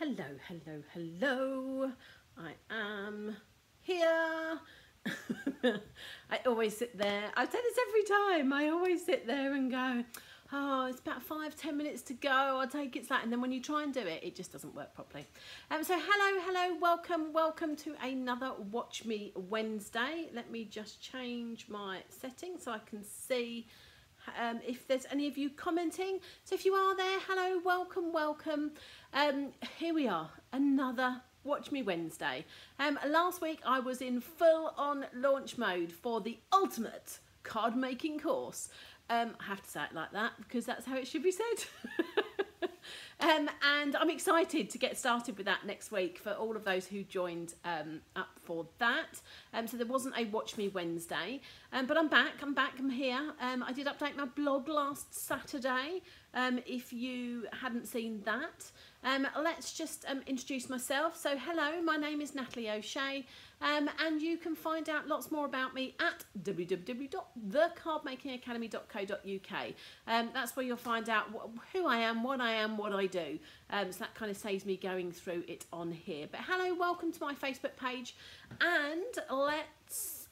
Hello. I am here. I always sit there. I say this every time. I always sit there and go, oh, it's about 5-10 minutes to go. I'll take it slack. And then when you try and do it, it just doesn't work properly. So hello, welcome to another Watch Me Wednesday. Let me just change my settings so I can see if there's any of you commenting. So if you are there, hello, welcome. Here we are, another Watch Me Wednesday. Last week I was in full-on launch mode for the Ultimate Card Making Course. I have to say it like that because that's how it should be said. And I'm excited to get started with that next week for all of those who joined up for that. So there wasn't a Watch Me Wednesday, but I'm back, I'm here. I did update my blog last Saturday, if you hadn't seen that. Let's just introduce myself. So hello, my name is Natalie O'Shea, and you can find out lots more about me at www.thecardmakingacademy.co.uk. That's where you'll find out who I am, what I do. So that kind of saves me going through it on here. But hello, welcome to my Facebook page, and let's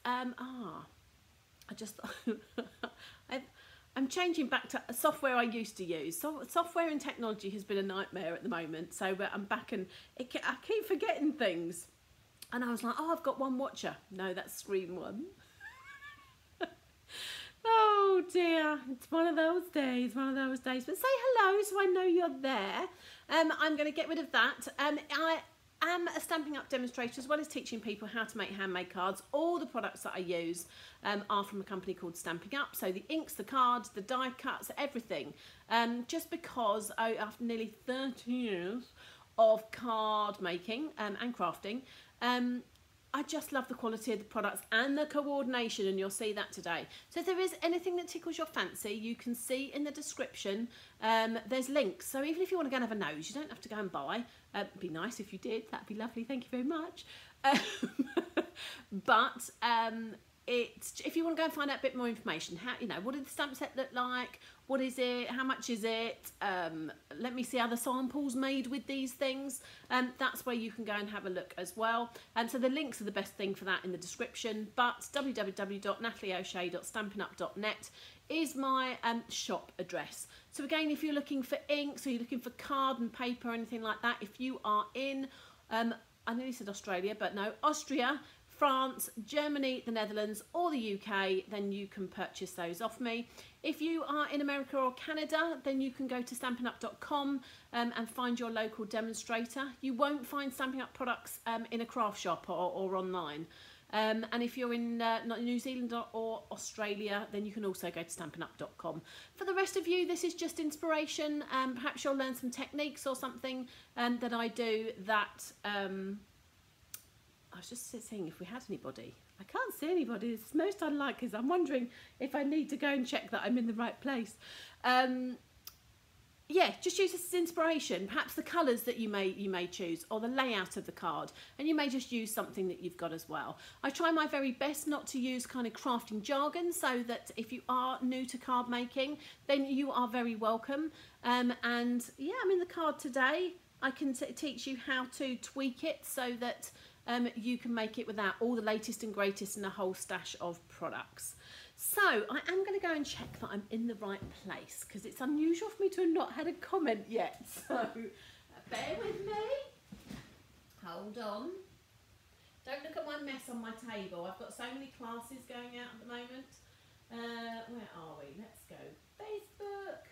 I'm changing back to software I used to use. So software and technology has been a nightmare at the moment. So I'm back and I keep forgetting things. And I was like, oh, I've got one watcher. No, that's screen one. Oh dear, it's one of those days. But say hello so I know you're there. I'm going to get rid of that. I'm a Stampin' Up! Demonstrator as well as teaching people how to make handmade cards. All the products that I use are from a company called Stampin' Up! So the inks, the cards, the die cuts, everything. Just because after nearly 30 years of card making and crafting, I just love the quality of the products and the coordination, and you'll see that today. So if there is anything that tickles your fancy, you can see in the description, there's links. So even if you want to go and have a nose, you don't have to go and buy. It'd be nice if you did, that'd be lovely, thank you very much. But if you want to go and find out a bit more information, how, you know, what did the stamp set look like? What is it? How much is it? Let me see other samples made with these things. That's where you can go and have a look as well. So the links are the best thing for that in the description. But www.natalieoshea.stampinup.net is my shop address. So again, if you're looking for inks or you're looking for card and paper or anything like that, if you are in, I nearly said Australia, but no, Austria, France, Germany, the Netherlands or the UK, then you can purchase those off me. If you are in America or Canada, then you can go to stampinup.com and find your local demonstrator. You won't find Stampin' Up! Products in a craft shop or online. And if you're in New Zealand or Australia, then you can also go to stampinup.com. For the rest of you, this is just inspiration. Perhaps you'll learn some techniques or something that I do that... I was just seeing if we had anybody. I can't see anybody. It's most unlikely. I'm wondering if I need to go and check that I'm in the right place. Yeah, just use this as inspiration. Perhaps the colours that you may choose, or the layout of the card, and you may just use something that you've got as well. I try my very best not to use kind of crafting jargon, so that if you are new to card making, then you are very welcome. And yeah, I'm in the card today. I can teach you how to tweak it so that you can make it without all the latest and greatest and a whole stash of products. So I am going to go and check that I'm in the right place, because it's unusual for me to have not had a comment yet. So bear with me. Hold on. Don't look at my mess on my table. I've got so many classes going out at the moment. Where are we? Let's go. Facebook.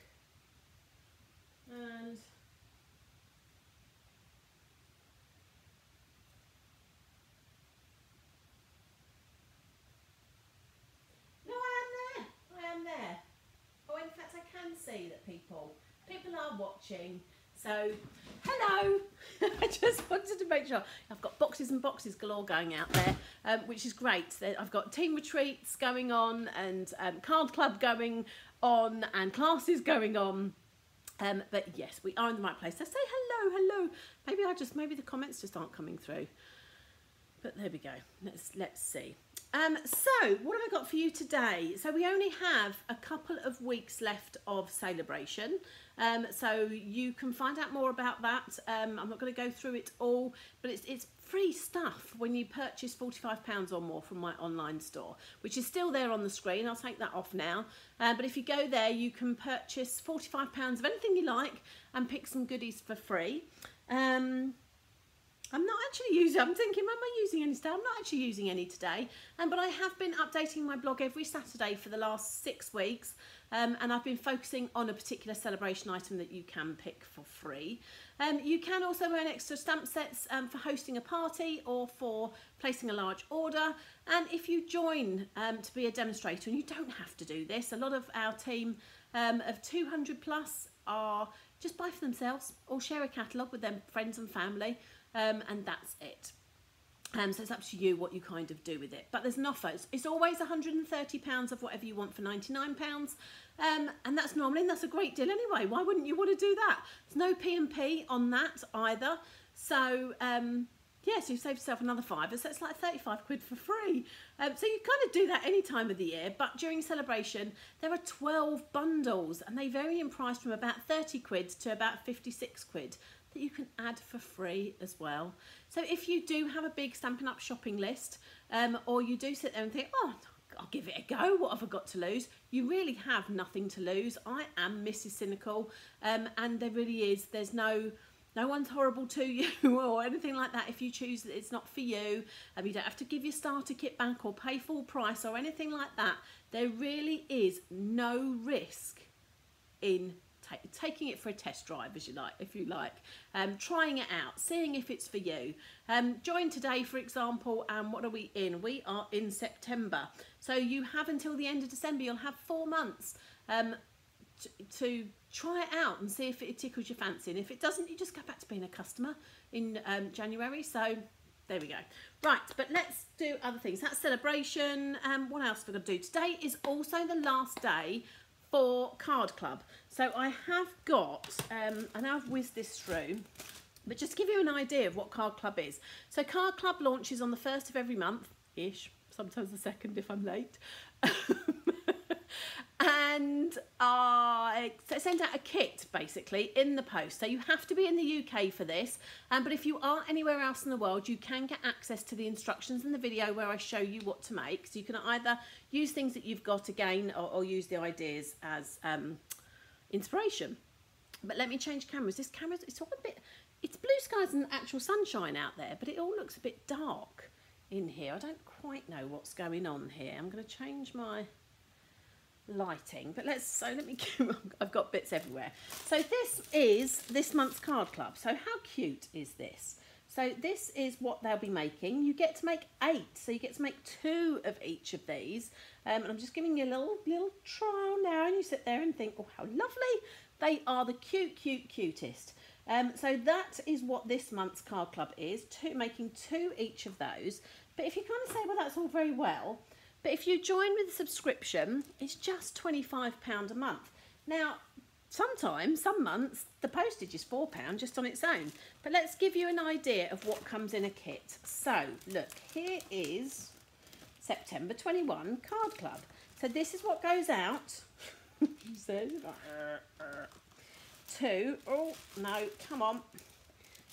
And... see that people are watching, so hello. I just wanted to make sure. I've got boxes and boxes galore going out there, which is great. I've got team retreats going on, and card club going on, and classes going on, but yes, we are in the right place. So say hello. Maybe the comments just aren't coming through, but there we go. Let's see. So what have I got for you today? So we only have a couple of weeks left of Sailabration. So you can find out more about that. I'm not going to go through it all, but it's free stuff when you purchase £45 or more from my online store, which is still there on the screen. I'll take that off now, but if you go there you can purchase £45 of anything you like and pick some goodies for free. I'm not actually using, I'm thinking, am I using any today? I'm not actually using any today, but I have been updating my blog every Saturday for the last 6 weeks, and I've been focusing on a particular celebration item that you can pick for free. You can also earn extra stamp sets for hosting a party or for placing a large order. And if you join to be a demonstrator, and you don't have to do this, a lot of our team of 200 plus are just buy for themselves or share a catalogue with their friends and family. And that's it. So it's up to you what you kind of do with it. But there's an offer. It's always £130 of whatever you want for £99. And that's normally, and that's a great deal anyway. Why wouldn't you want to do that? There's no P&P on that either. So, yeah, so you save yourself another £5. So it's like 35 quid for free. So you kind of do that any time of the year. But during celebration, there are 12 bundles. And they vary in price from about 30 quid to about 56 quid. That you can add for free as well. So if you do have a big Stampin' Up! Shopping list, or you do sit there and think, oh, I'll give it a go, what have I got to lose? You really have nothing to lose. I am Mrs. Cynical, and there really is, there's no one's horrible to you or anything like that. If you choose that it's not for you, you don't have to give your starter kit back or pay full price or anything like that. There really is no risk in taking it for a test drive, as you like, if you like, trying it out, seeing if it's for you. Join today, for example, and what are we in? We are in September, so you have until the end of December. You'll have 4 months to try it out and see if it tickles your fancy, and if it doesn't, you just go back to being a customer in January. So there we go. Right, but let's do other things. That's celebration. What else we're going to do today is also the last day for Card Club. So I have got, and I've whizzed this through, but just to give you an idea of what Card Club is. So Card Club launches on the 1st of every month-ish, sometimes the 2nd if I'm late. And I send out a kit, basically, in the post. So you have to be in the UK for this, but if you are anywhere else in the world, you can get access to the instructions in the video where I show you what to make. So you can either use things that you've got again, or use the ideas as inspiration. But let me change cameras. This camera, it's all a bit, it's blue skies and actual sunshine out there, but it all looks a bit dark in here. I don't quite know what's going on here. I'm going to change my lighting, but let's, so let me, I've got bits everywhere. So this is this month's Card Club. So how cute is this? So this is what they'll be making. You get to make 8, so you get to make 2 of each of these, and I'm just giving you a little trial now, and you sit there and think, oh, how lovely. They are the cutest. So that is what this month's Card Club is, making 2 each of those. But if you kind of say, well, that's all very well, but if you join with a subscription, it's just £25 a month. Now, sometimes, some months, the postage is £4 just on its own. But let's give you an idea of what comes in a kit. So, look, here is September 21 Card Club. So this is what goes out to, oh, no, come on.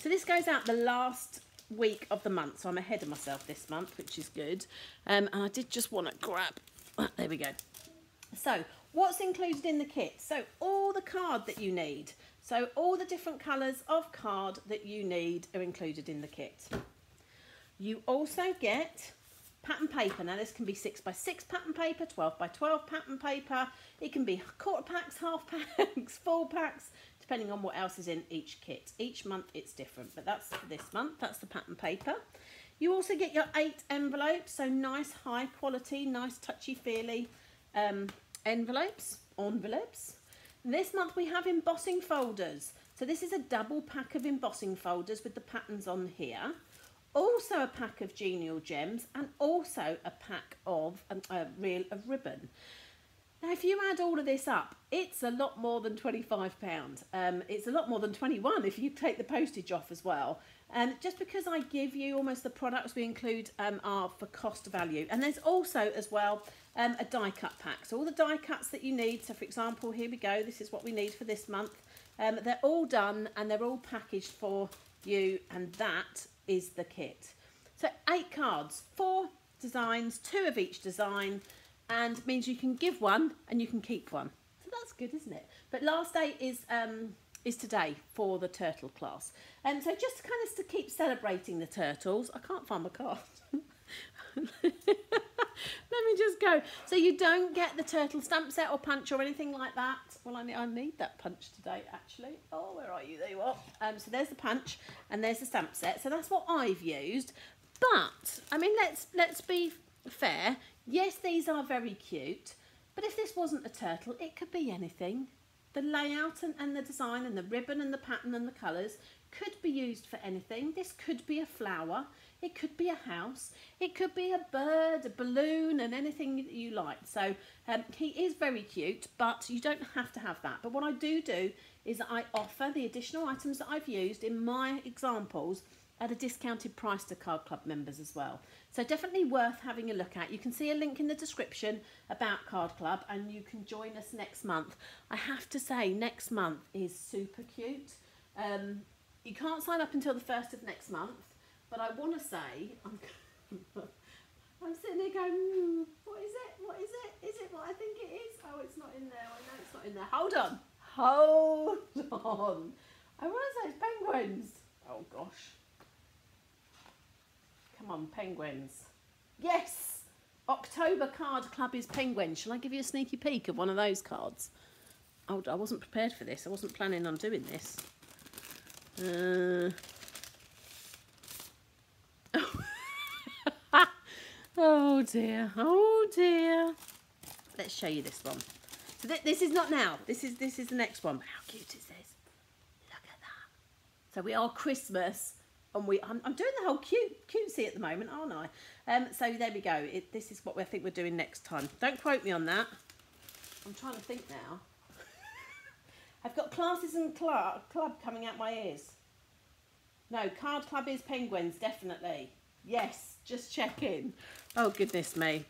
So this goes out the last week of the month, so I'm ahead of myself this month, which is good. And I did just want to grab, there we go. So what's included in the kit? So all the card that you need, so all the different colours of card that you need are included in the kit. You also get pattern paper. Now this can be 6x6 pattern paper, 12x12 pattern paper. It can be quarter packs, half packs, full packs, depending on what else is in each kit. Each month it's different, but that's this month, that's the pattern paper. You also get your 8 envelopes, so nice high quality, nice touchy-feely envelopes. This month we have embossing folders. So this is a double pack of embossing folders with the patterns on here. Also a pack of Genial Gems, and also a pack of a reel of ribbon. Now, if you add all of this up, it's a lot more than £25. It's a lot more than £21 if you take the postage off as well. Just because I give you almost the products we include are for cost value. And there's also, as well, a die cut pack. So all the die cuts that you need. So, for example, here we go. This is what we need for this month. They're all done and they're all packaged for you, and that is the kit. So 8 cards, 4 designs, 2 of each design, and means you can give one and you can keep one. So that's good, isn't it? But last day is today for the turtle class. And so just kind of to keep celebrating the turtles, I can't find my card. Let me just go. So you don't get the turtle stamp set or punch or anything like that. Well, I need that punch today, actually. Oh, where are you? There you are. So there's the punch and there's the stamp set. So that's what I've used. But I mean, let's be fair. Yes, these are very cute. But if this wasn't a turtle, it could be anything. The layout and the design and the ribbon and the pattern and the colours could be used for anything. This could be a flower. It could be a house, it could be a bird, a balloon, and anything that you like. So he is very cute, but you don't have to have that. But what I do is I offer the additional items that I've used in my examples at a discounted price to Card Club members as well. So definitely worth having a look at. You can see a link in the description about Card Club, and you can join us next month. I have to say, next month is super cute. You can't sign up until the 1st of next month. But I want to say, I'm sitting there going, what is it? What is it? Is it what I think it is? Oh, it's not in there. I know it's not in there. Hold on. Hold on. I want to say it's penguins. Oh, gosh. Come on, penguins. Yes. October Card Club is penguins. Shall I give you a sneaky peek of one of those cards? Oh, I wasn't prepared for this. I wasn't planning on doing this. Oh dear, oh dear. Let's show you this one. So this is not now, this is the next one. How cute is this? Look at that. So we are Christmas, and I'm doing the whole cutesy at the moment, aren't I? So there we go, this is what I think we're doing next time. Don't quote me on that. I'm trying to think now. I've got classes and club coming out my ears. No, Card Club is penguins, definitely. Yes, just check in. Oh, goodness me.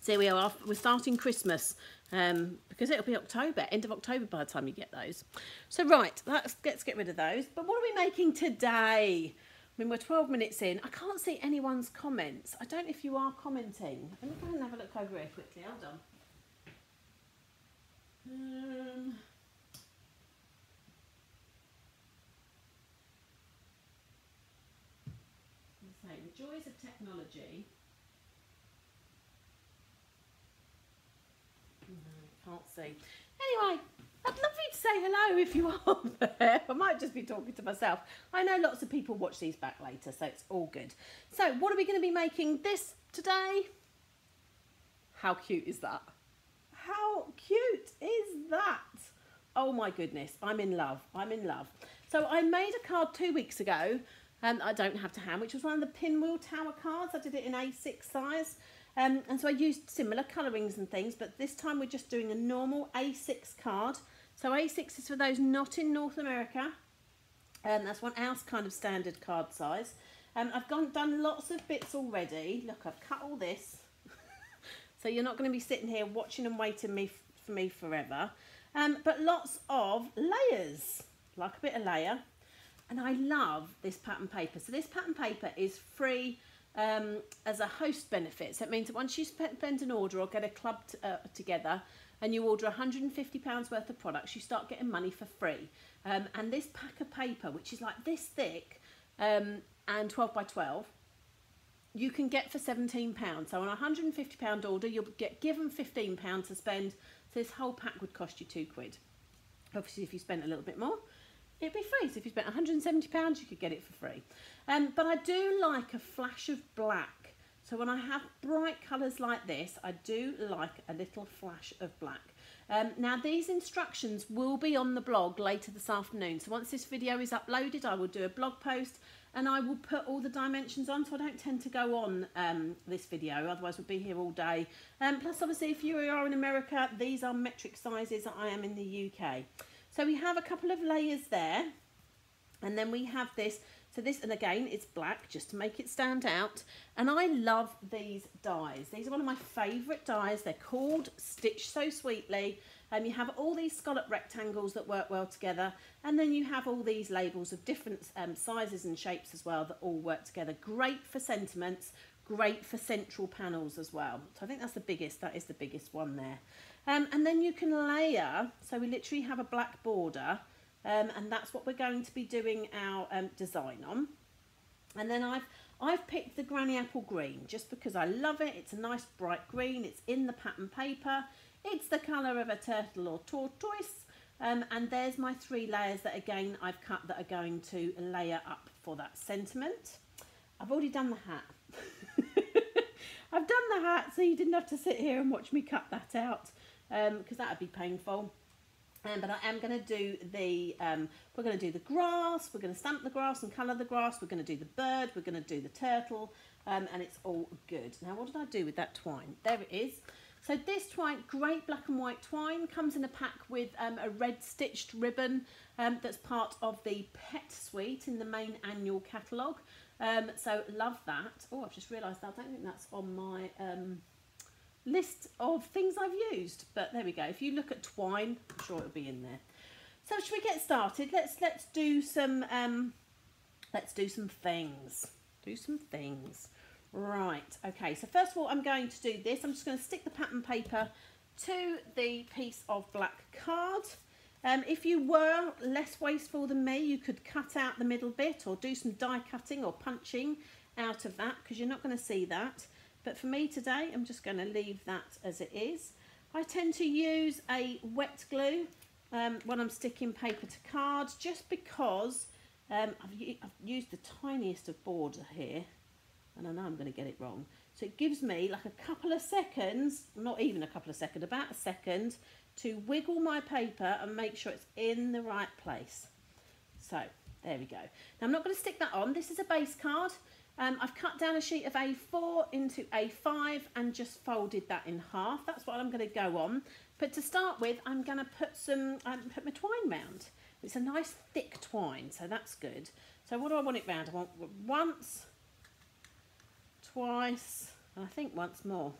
So here we are. We're starting Christmas because it'll be October, end of October by the time you get those. So, right, let's get rid of those. But what are we making today? I mean, we're 12 minutes in. I can't see anyone's comments. I don't know if you are commenting. Let me go and have a look over here quickly. Hold on. The joys of technology. Can't see. Anyway, I'd love you to say hello if you are there. I might just be talking to myself. I know lots of people watch these back later, so it's all good. So what are we going to be making this today? How cute is that? How cute is that? Oh my goodness, I'm in love. I'm in love. So I made a card 2 weeks ago. I don't have to hand, which was one of the pinwheel tower cards. I did it in A6 size. And so I used similar colourings and things, but this time we're just doing a normal A6 card. So A6 is for those not in North America. That's one ounce kind of standard card size. I've done lots of bits already. Look, I've cut all this. So you're not going to be sitting here watching and waiting for me forever. But lots of layers, like a bit of layer. And I love this pattern paper. So this pattern paper is free as a host benefit. So it means that once you spend an order or get a club together and you order £150 worth of products, you start getting money for free. And this pack of paper, which is like this thick and 12 by 12, you can get for £17. So on a £150 order, you'll get given £15 to spend. So this whole pack would cost you £2. Obviously, if you spent a little bit more, it'd be free. So if you spent £170, you could get it for free. But I do like a flash of black. So when I have bright colours like this, I do like a little flash of black. Now these instructions will be on the blog later this afternoon. So once this video is uploaded, I will do a blog post and I will put all the dimensions on. So I don't tend to go on this video, otherwise we'll be here all day. Plus obviously if you are in America, these are metric sizes. I am in the UK. So we have a couple of layers there, and then we have this. So this, and again, it's black just to make it stand out. And I love these dies. These are one of my favourite dies. They're called Stitch So Sweetly. You have all these scallop rectangles that work well together, and then you have all these labels of different sizes and shapes as well that all work together. Great for sentiments, great for central panels as well. So I think that's the biggest, that is the biggest one there. And then you can layer, so we literally have a black border, and that's what we're going to be doing our design on. And then I've picked the Granny Apple Green just because I love it. It's a nice bright green, it's in the pattern paper, it's the colour of a turtle or tortoise, and there's my three layers that again I've cut that are going to layer up for that sentiment. I've already done the hat. I've done the hat so you didn't have to sit here and watch me cut that out, because that would be painful. But I am going to do the, we're going to do the grass, we're going to stamp the grass and colour the grass, we're going to do the bird, we're going to do the turtle, and it's all good. Now, what did I do with that twine? There it is. So this twine, great black and white twine, comes in a pack with a red stitched ribbon that's part of the pet suite in the main annual catalogue. So love that. Oh, I've just realised I don't think that's on my... list of things I've used, but there we go. If you look at twine, I'm sure it'll be in there. So should we get started? Let's do some things. Right, okay, so first of all I'm going to do this. I'm just going to stick the pattern paper to the piece of black card. If you were less wasteful than me, you could cut out the middle bit or do some die cutting or punching out of that, because you're not going to see that. But for me today, I'm just going to leave that as it is. I tend to use a wet glue when I'm sticking paper to card, just because I've used the tiniest of border here, and I know I'm going to get it wrong. So it gives me like a couple of seconds, not even a couple of seconds, about a second, to wiggle my paper and make sure it's in the right place. So there we go. Now I'm not going to stick that on. This is a base card. I've cut down a sheet of A4 into A5 and just folded that in half. That's what I'm going to go on. But to start with, I'm going to put some put my twine round. It's a nice thick twine, so that's good. So what do I want it round? I want once, twice, and I think once more.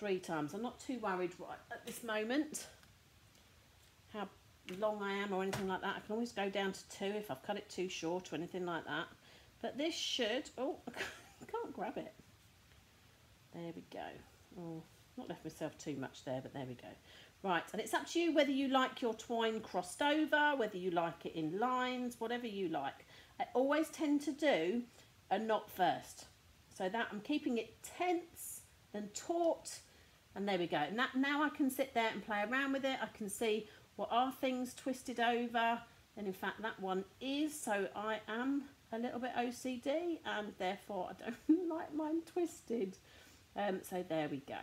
Three times. I'm not too worried right at this moment how long I am or anything like that. I can always go down to two if I've cut it too short or anything like that. But this should, oh, I can't grab it. There we go. Oh, not left myself too much there, but there we go. Right, and it's up to you whether you like your twine crossed over, whether you like it in lines, whatever you like. I always tend to do a knot first. So that I'm keeping it tense and taut. And there we go. And that, now I can sit there and play around with it. I can see what are things twisted over. And in fact, that one is, so I am... a little bit OCD, and therefore I don't like mine twisted. So there we go.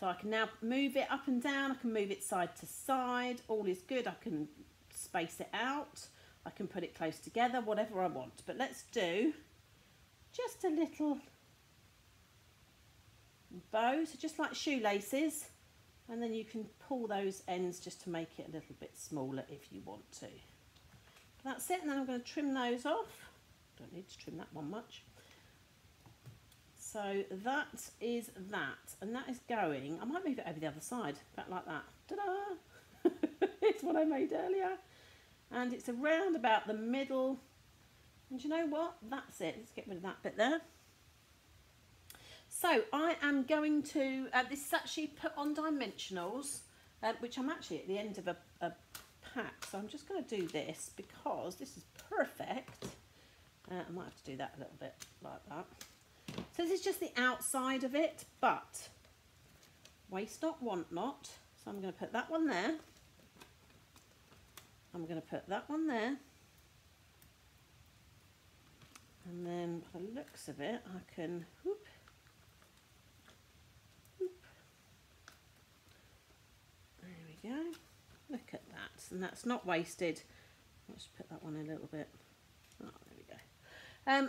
So I can now move it up and down, I can move it side to side, all is good. I can space it out, I can put it close together, whatever I want. But let's do just a little bow, so just like shoelaces, and then you can pull those ends just to make it a little bit smaller if you want to. That's it, and then I'm going to trim those off. Don't need to trim that one much. So that is that, and that is going. I might move it over the other side, about like that. Ta-da! It's what I made earlier. And it's around about the middle. And you know what? That's it. Let's get rid of that bit there. So I am going to, this is actually put on dimensionals, which I'm actually at the end of a pack. So I'm just going to do this because this is perfect. I might have to do that a little bit like that. So this is just the outside of it, but waste not, want not. So I'm going to put that one there. I'm going to put that one there. And then by the looks of it, I can whoop. There we go. Look at that, and that's not wasted. Let's put that one a little bit. Oh, there we go.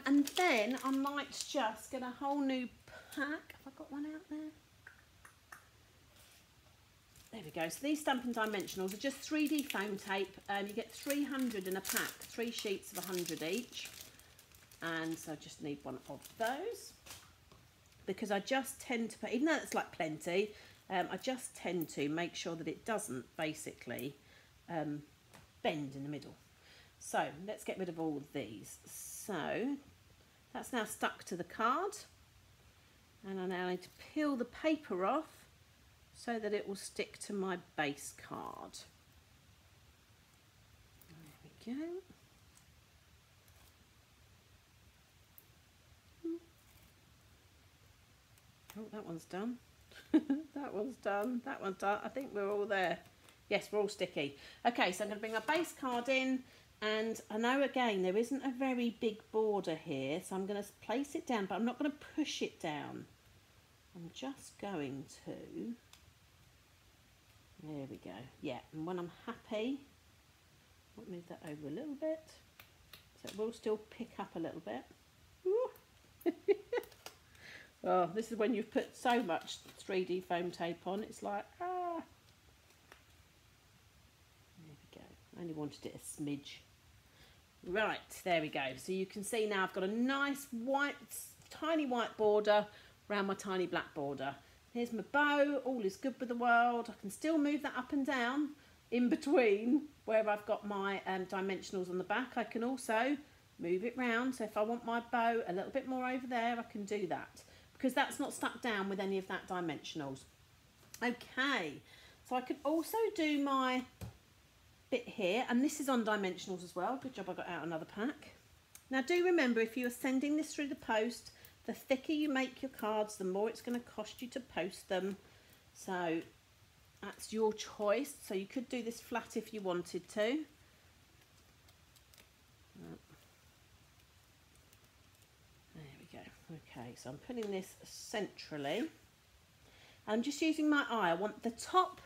And then I might just get a whole new pack. Have I got one out there? There we go. So these Stampin' Dimensionals are just 3D foam tape. You get 300 in a pack, 3 sheets of 100 each. And so I just need one of those because I just tend to put, even though it's like plenty, I just tend to make sure that it doesn't basically bend in the middle. So let's get rid of all of these. So that's now stuck to the card, and I now need to peel the paper off so that it will stick to my base card. There we go. Oh, that one's done. That one's done. That one's done. I think we're all there. Yes, we're all sticky. Okay, so I'm going to bring my base card in, and I know again there isn't a very big border here, so I'm going to place it down, but I'm not going to push it down. I'm just going to, there we go. Yeah, and when I'm happy, I'll move that over a little bit so it will still pick up a little bit. Oh, this is when you've put so much 3D foam tape on, it's like, ah. There we go. I only wanted it a smidge. Right, there we go. So you can see now I've got a nice white, tiny white border around my tiny black border. Here's my bow. All is good with the world. I can still move that up and down in between where I've got my dimensionals on the back. I can also move it round. So if I want my bow a little bit more over there, I can do that, because that's not stuck down with any of that dimensionals. Okay, so I could also do my bit here, and this is on dimensionals as well. Good job I got out another pack. Now do remember, if you are sending this through the post, the thicker you make your cards, the more it's going to cost you to post them. So that's your choice. So you could do this flat if you wanted to. Okay, so I'm putting this centrally. I'm just using my eye. I want the top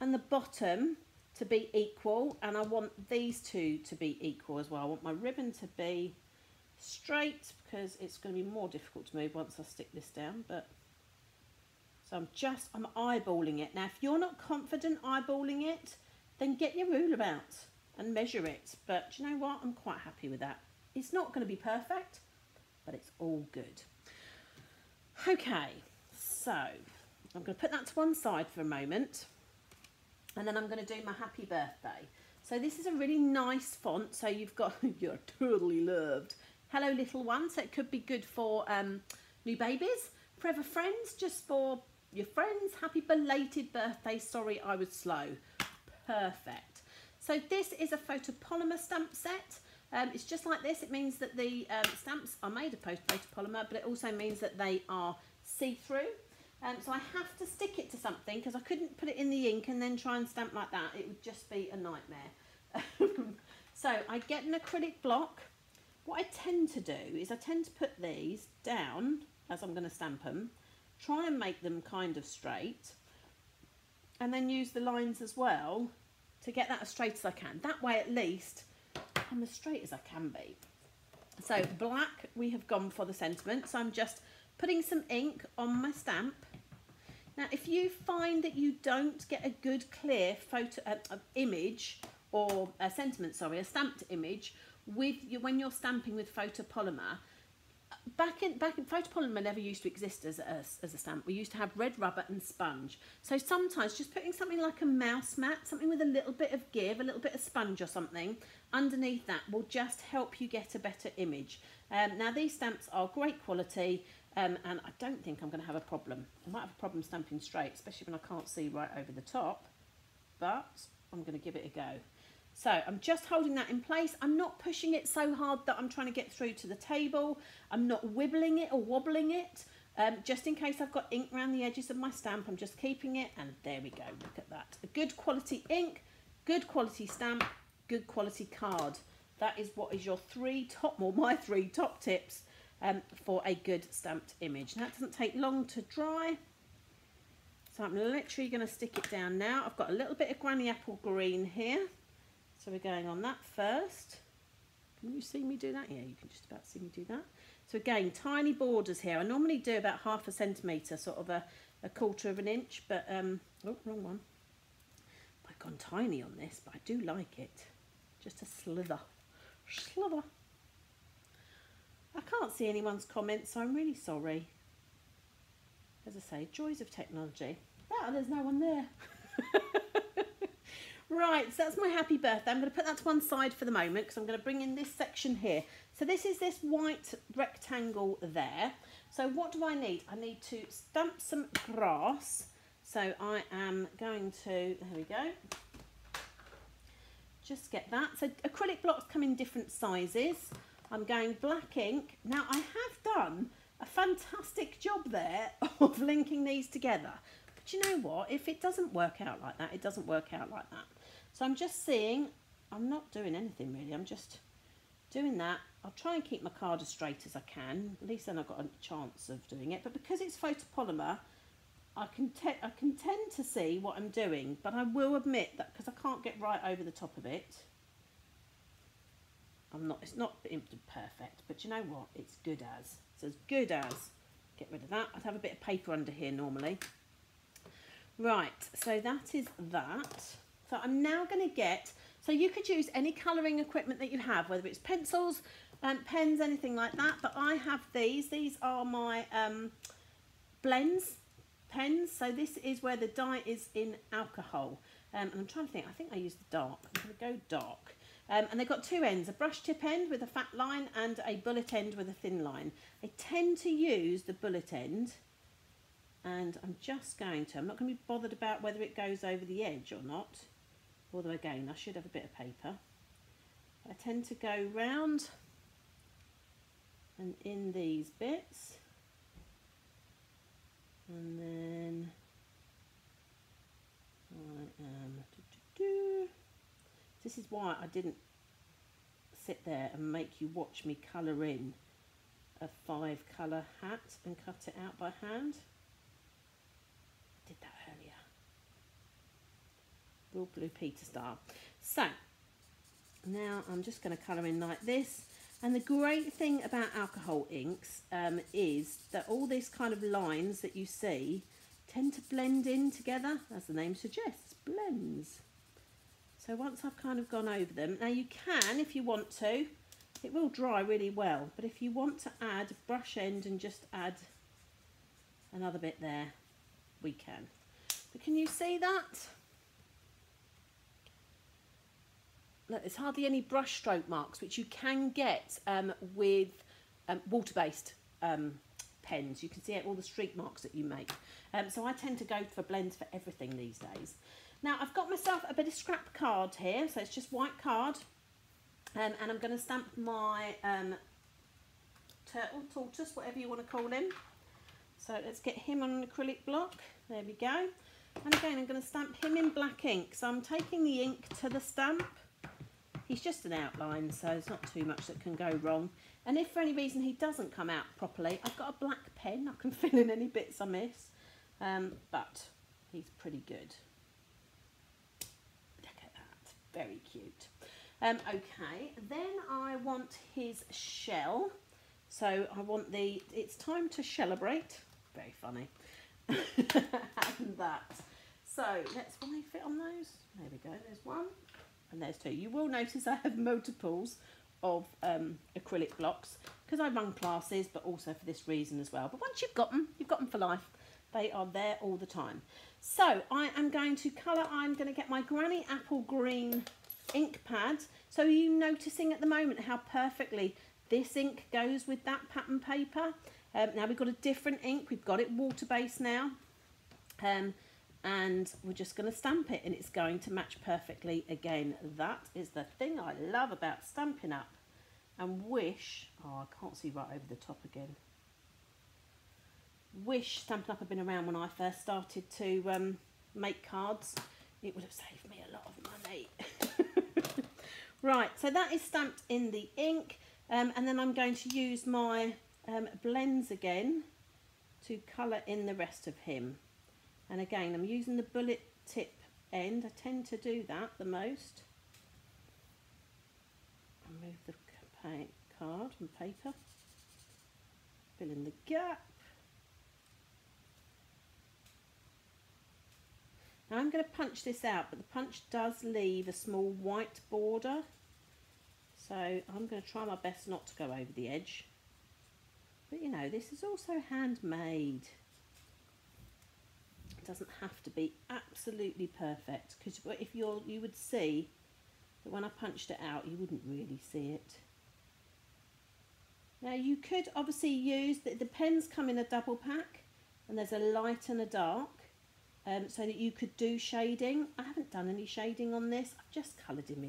and the bottom to be equal, and I want these two to be equal as well. I want my ribbon to be straight, because it's going to be more difficult to move once I stick this down. But so I'm eyeballing it. Now, if you're not confident eyeballing it, then get your ruler out and measure it. But do you know what? I'm quite happy with that. It's not going to be perfect, but it's all good. Okay, so I'm going to put that to one side for a moment, and then I'm going to do my happy birthday. So this is a really nice font. So you've got, you're totally loved. Hello, little one. So it could be good for new babies, forever friends, just for your friends. Happy belated birthday. Sorry, I was slow. Perfect. So this is a photopolymer stamp set. It's just like this. It means that the stamps are made of photopolymer, but it also means that they are see-through. So I have to stick it to something, because I couldn't put it in the ink and then try and stamp like that. It would just be a nightmare. So I get an acrylic block. What I tend to do is I tend to put these down as I'm going to stamp them, try and make them kind of straight, and then use the lines as well to get that as straight as I can. That way, at least, I'm as straight as I can be. So black, we have gone for the sentiment. So I'm just putting some ink on my stamp. Now, if you find that you don't get a good clear photo image, or a sentiment, sorry, a stamped image with you when you're stamping with photopolymer. Back in photopolymer never used to exist as a stamp. We used to have red rubber and sponge. So sometimes just putting something like a mouse mat, something with a little bit of give, a little bit of sponge or something underneath that will just help you get a better image. Now these stamps are great quality, and I don't think I'm going to have a problem. I might have a problem stamping straight, especially when I can't see right over the top, but I'm going to give it a go. So I'm just holding that in place. I'm not pushing it so hard that I'm trying to get through to the table. I'm not wibbling it or wobbling it. Just in case I've got ink around the edges of my stamp, I'm just keeping it. And there we go, look at that. A good quality ink, good quality stamp, good quality card. That is what is your my three top tips for a good stamped image. Now, it doesn't take long to dry. So I'm literally going to stick it down now. I've got a little bit of Granny Apple Green here. So we're going on that first. Can you see me do that? Yeah, you can just about see me do that. So again, tiny borders here. I normally do about 1/2 centimetre, sort of a 1/4 of an inch, but, oh, wrong one. I've gone tiny on this, but I do like it. Just a slither, slither. I can't see anyone's comments, so I'm really sorry. As I say, joys of technology. Oh, there's no one there. Right, so that's my happy birthday. I'm going to put that to one side for the moment because I'm going to bring in this section here. So this is this white rectangle there. So what do I need? I need to stamp some grass. So I am going to, there we go, just get that. So acrylic blocks come in different sizes. I'm going black ink. Now I have done a fantastic job there of linking these together. But you know what? If it doesn't work out like that, it doesn't work out like that. So I'm just seeing, I'm not doing anything really. I'm just doing that. I'll try and keep my card as straight as I can. At least then I've got a chance of doing it. But because it's photopolymer, I can tend to see what I'm doing, but I will admit that because I can't get right over the top of it, it's not perfect, but you know what? It's good as. It's as good as. Get rid of that. I'd have a bit of paper under here normally. Right, so that is that. So I'm now going to get, so you could use any colouring equipment that you have, whether it's pencils, pens, anything like that, but I have these. These are my blends. Pens. So this is where the dye is in alcohol, and I'm trying to think, I think I used the dark. I'm going to go dark, and they've got two ends, a brush tip end with a fat line and a bullet end with a thin line. I tend to use the bullet end, and I'm not going to be bothered about whether it goes over the edge or not, although again I should have a bit of paper. I tend to go round and in these bits, and then I am This is why I didn't sit there and make you watch me colour in a 5-colour hat and cut it out by hand. I did that earlier, real Blue Peter style. So now I'm just going to colour in like this. And the great thing about alcohol inks is that all these kind of lines that you see tend to blend in together, as the name suggests, blends. So once I've kind of gone over them, now you can, if you want to, it will dry really well, but if you want to add a brush end and just add another bit there, we can. But can you see that? Look, there's hardly any brush stroke marks, which you can get with water-based pens. You can see all the streak marks that you make. So I tend to go for blends for everything these days. Now, I've got myself a bit of scrap card here. So it's just white card. And I'm going to stamp my turtle, tortoise, whatever you want to call him. So let's get him on an acrylic block. There we go. And again, I'm going to stamp him in black ink. So I'm taking the ink to the stamp. He's just an outline, so there's not too much that can go wrong. And if for any reason he doesn't come out properly, I've got a black pen. I can fill in any bits I miss, but he's pretty good. Look at that, very cute. Okay, then I want his shell. So I want the, it's time to celebrate. Very funny. And that. So let's, will they fit on those? There we go, there's one. And there's two. You will notice I have multiples of acrylic blocks because I run classes, but also for this reason as well. But once you've got them for life. They are there all the time. So I am going to colour. I'm going to get my Granny Apple Green ink pad. So are you noticing at the moment how perfectly this ink goes with that pattern paper? Now we've got a different ink. We've got it water-based now. And we're just going to stamp it, and it's going to match perfectly again. That is the thing I love about Stampin' Up! And wish, oh, I can't see right over the top again. Wish Stampin' Up! Had been around when I first started to make cards. It would have saved me a lot of money. Right, so that is stamped in the ink, and then I'm going to use my blends again to colour in the rest of him. And again, I'm using the bullet tip end. I tend to do that the most. I'll move the card and paper. Fill in the gap. Now I'm going to punch this out, but the punch does leave a small white border. So I'm going to try my best not to go over the edge. But you know, this is also handmade. It doesn't have to be absolutely perfect, because if you would see that when I punched it out, you wouldn't really see it. Now you could obviously use, the pens come in a double pack, and there's a light and a dark, so that you could do shading. I haven't done any shading on this, I've just coloured him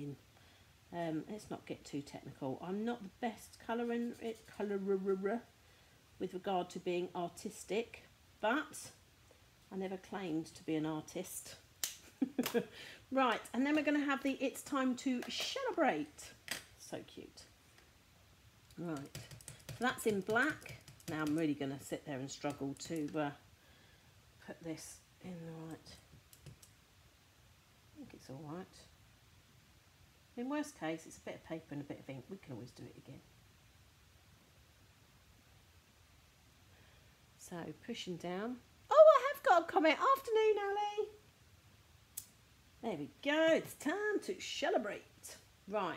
in. Let's not get too technical. I'm not the best colourer with regard to being artistic, but I never claimed to be an artist. Right, and then we're going to have the It's Time to Celebrate. So cute. Right, so that's in black. Now I'm really going to sit there and struggle to put this in the right. I think it's all right. In worst case, it's a bit of paper and a bit of ink. We can always do it again. So pushing down. Oh, I have got a comment. Afternoon, Ali. There we go. It's time to celebrate. Right.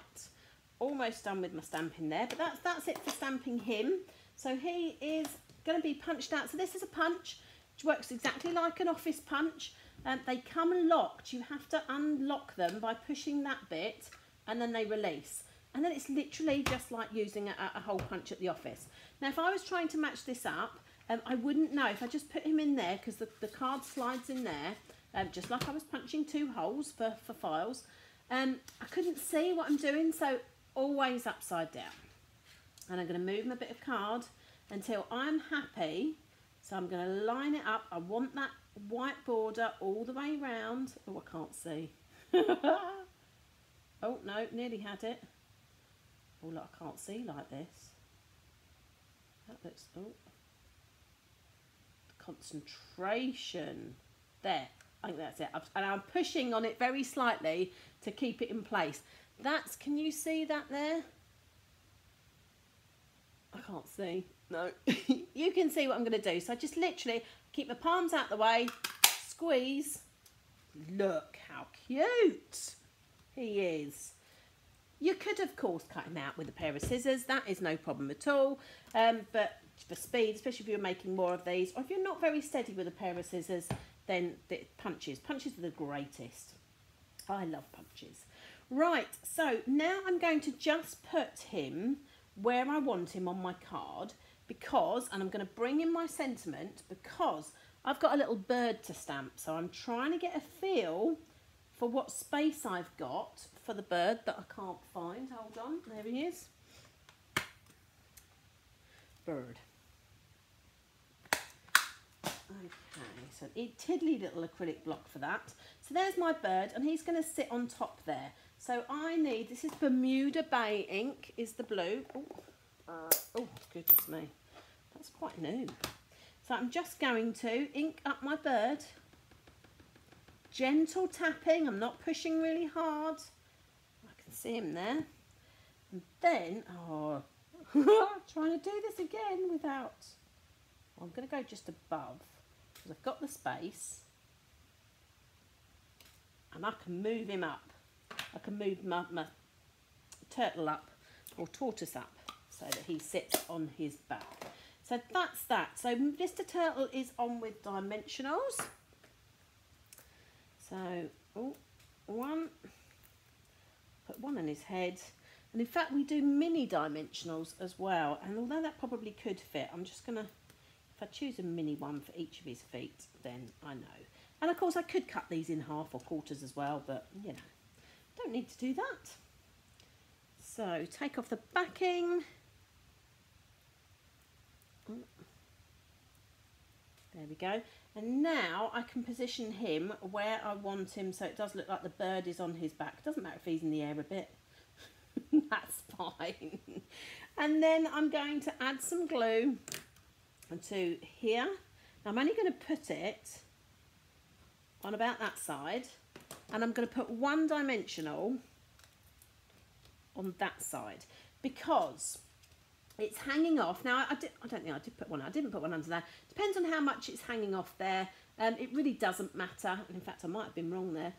Almost done with my stamping there, but that's it for stamping him. So he is going to be punched out. So this is a punch, which works exactly like an office punch. They come locked. You have to unlock them by pushing that bit, and then they release. And then it's literally just like using a hole punch at the office. Now, if I was trying to match this up, I wouldn't know. If I just put him in there, because the card slides in there, just like I was punching two holes for files, I couldn't see what I'm doing, so always upside down. And I'm going to move my bit of card until I'm happy. So I'm going to line it up. I want that white border all the way round. Oh, I can't see. Oh, no, nearly had it. Oh, look, I can't see like this. That looks, oh. Concentration. There, I think that's it. And I'm pushing on it very slightly to keep it in place. That's, can you see that there? I can't see. No. You can see what I'm going to do. So I just literally keep my palms out the way, squeeze. Look how cute he is. You could, of course, cut him out with a pair of scissors. That is no problem at all. But for speed, especially if you're making more of these, or if you're not very steady with a pair of scissors, then the punches. Punches are the greatest. I love punches. Right, so now I'm going to just put him where I want him on my card, because, and I'm going to bring in my sentiment, because I've got a little bird to stamp, so I'm trying to get a feel for what space I've got for the bird that I can't find. Hold on, there he is. Bird. Okay, so a tiddly little acrylic block for that. So there's my bird, and he's going to sit on top there. So I need, this is Bermuda Bay ink, is the blue. Oh, goodness me. That's quite new. So I'm just going to ink up my bird. Gentle tapping. I'm not pushing really hard. I can see him there. And then, oh, trying to do this again without. I'm going to go just above, because I've got the space. And I can move him up. I can move my turtle up, or tortoise up, so that he sits on his back. So that's that. So Mr. Turtle is on with dimensionals. So, oh, one. Put one on his head. And in fact, we do mini dimensionals as well. And although that probably could fit, I'm just going to, if I choose a mini one for each of his feet, then I know. And of course, I could cut these in half or quarters as well, but, you know. Don't need to do that. So take off the backing. There we go. And now I can position him where I want him, so it does look like the bird is on his back. Doesn't matter if he's in the air a bit. That's fine. And then I'm going to add some glue to here. Now I'm only going to put it on about that side. And I'm going to put one dimensional on that side, because it's hanging off. Now, I don't think I did put one. I didn't put one under there. Depends on how much it's hanging off there. It really doesn't matter. And in fact, I might have been wrong there,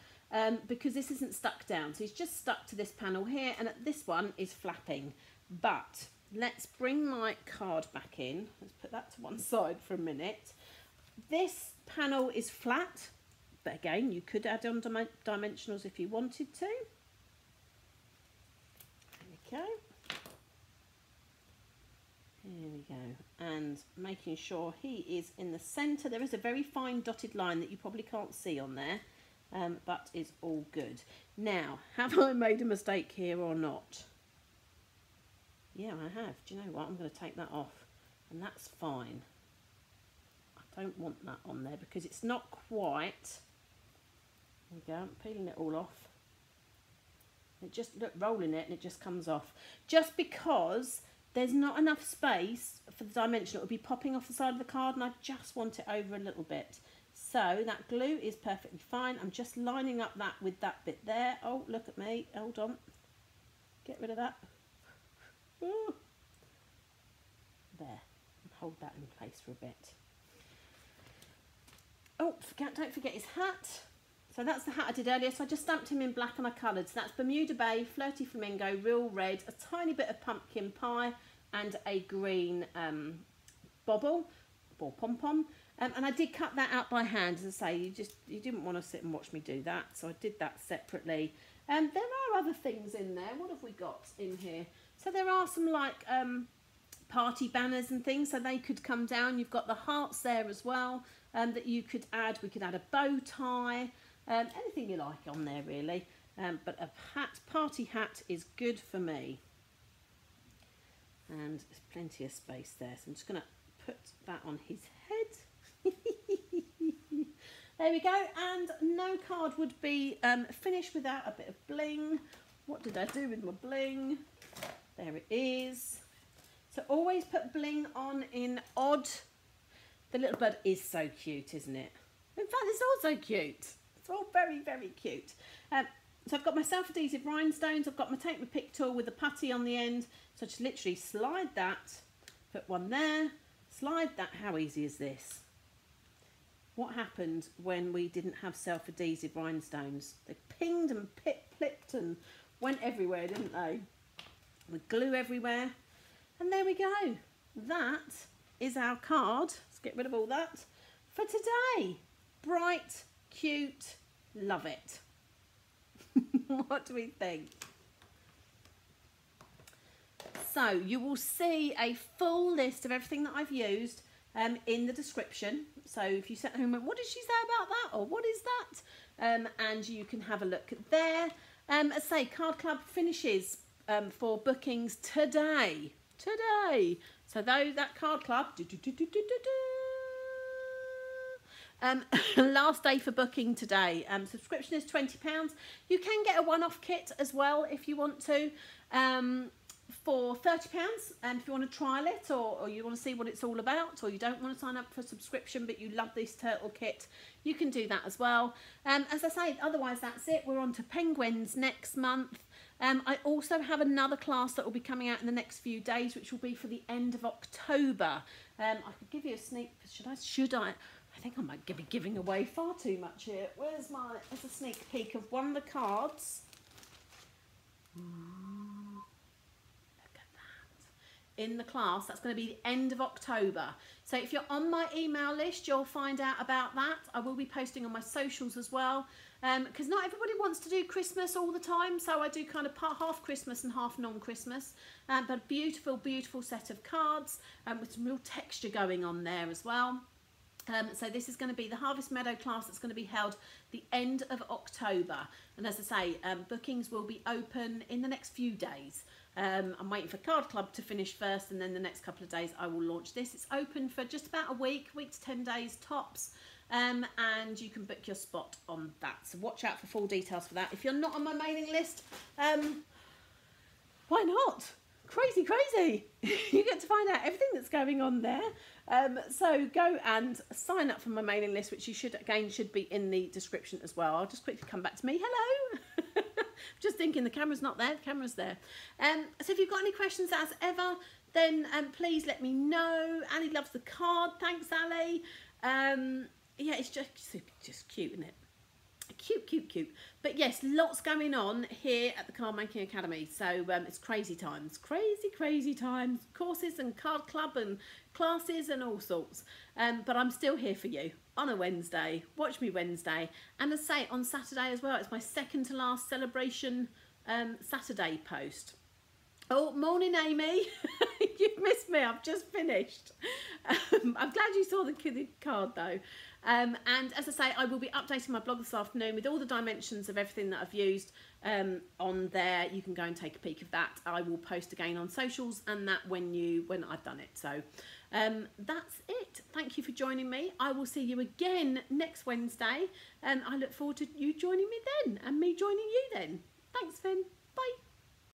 because this isn't stuck down. So it's just stuck to this panel here, and this one is flapping. But let's bring my card back in. Let's put that to one side for a minute. This panel is flat, but again, you could add on dimensionals if you wanted to. There we go. Here we go. And making sure he is in the centre. There is a very fine dotted line that you probably can't see on there, but it's all good. Now, have I made a mistake here or not? Yeah, I have. Do you know what? I'm going to take that off, and that's fine. I don't want that on there because it's not quite. There we go, I'm peeling it all off. It just, look, rolling it and it just comes off. Just because there's not enough space for the dimensional, it'll be popping off the side of the card, and I just want it over a little bit. So that glue is perfectly fine. I'm just lining up that with that bit there. Oh, look at me, hold on. Get rid of that. Ooh. There, and hold that in place for a bit. Oh, don't forget his hat. So that's the hat I did earlier. So I just stamped him in black and I coloured. So that's Bermuda Bay, Flirty Flamingo, Real Red, a tiny bit of Pumpkin Pie, and a green bobble or pom-pom. And I did cut that out by hand, as I say. You didn't want to sit and watch me do that, so I did that separately. There are other things in there. What have we got in here? So there are some like party banners and things, so they could come down. You've got the hearts there as well. That you could add. We could add a bow tie, anything you like on there really, but a hat, party hat, is good for me. And there's plenty of space there, so I'm just going to put that on his head. There we go. And no card would be finished without a bit of bling. What did I do with my bling? There it is. So always put bling on in odd. The little bird is so cute, isn't it? In fact, it's all so cute. It's all very, very cute. So I've got my self-adhesive rhinestones. I've got my Take My Pick tool with the putty on the end. So I just literally slide that, put one there, slide that. How easy is this? What happened when we didn't have self-adhesive rhinestones? They pinged and plipped and went everywhere, didn't they? With glue everywhere. And there we go. That is our card. Let's get rid of all that for today. Bright, cute, love it. What do we think? So you will see a full list of everything that I've used in the description. So if you sit home and went, what did she say about that, or what is that, and you can have a look there. As I say, Card Club finishes for bookings today. So though that Card Club, last day for booking today. Subscription is £20. You can get a one-off kit as well if you want to, for £30. If you want to trial it, or you want to see what it's all about, or you don't want to sign up for a subscription but you love this turtle kit, you can do that as well. As I say, otherwise that's it. We're on to penguins next month. I also have another class that will be coming out in the next few days, which will be for the end of October. I could give you a sneak. Should I? I think I might be giving away far too much here. Where's my? There's a sneak peek of one of the cards. Look at that. In the class, that's going to be the end of October. So if you're on my email list, you'll find out about that. I will be posting on my socials as well. Because not everybody wants to do Christmas all the time, so I do kind of half Christmas and half non-Christmas. But beautiful, beautiful set of cards with some real texture going on there as well. So this is going to be the Harvest Meadow class that's going to be held the end of October. And as I say, bookings will be open in the next few days. I'm waiting for Card Club to finish first, and then the next couple of days I will launch this. It's open for just about a week to 10 days tops. And you can book your spot on that. So watch out for full details for that. If you're not on my mailing list, why not? Crazy. You get to find out everything that's going on there. So go and sign up for my mailing list, which you should, again, should be in the description as well. I'll just quickly come back to me. Hello. Just thinking the camera's not there. The camera's there. So if you've got any questions as ever, then please let me know. Ali loves the card. Thanks, Ali. Yeah, it's just cute, isn't it? cute. But yes, lots going on here at the Card Making Academy. So it's crazy times, courses and card club and classes and all sorts. But I'm still here for you on a Wednesday, Watch Me Wednesday. And as I say, on Saturday as well, it's my second to last Celebration Saturday post. Oh, morning Amy, you've missed me, I've just finished. I'm glad you saw the kiddie card though. And as I say, I will be updating my blog this afternoon with all the dimensions of everything that I've used on there. You can go and take a peek of that. I will post again on socials and that when I've done it. So that's it. Thank you for joining me. I will see you again next Wednesday and I look forward to you joining me then and me joining you then. Thanks, Finn.